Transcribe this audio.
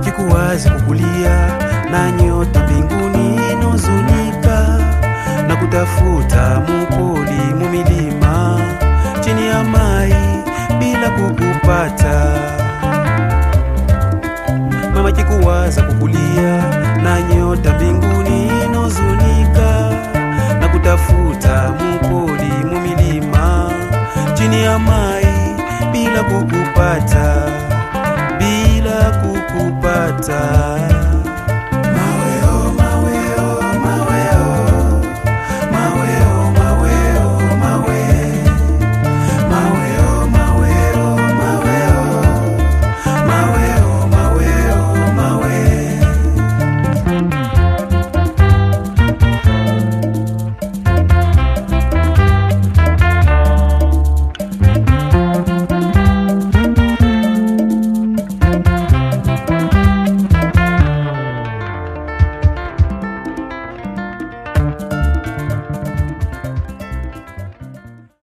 wajikuwazi kukulia na nyota mbinguni nuzunika na kutafuta mupoli mumilima chini ya mai bila kukupata. Mama jikuwaza kukulia na nyota mbinguni nuzunika na kutafuta mupoli mumilima chini ya mai bila kukupata. Bila kukupata.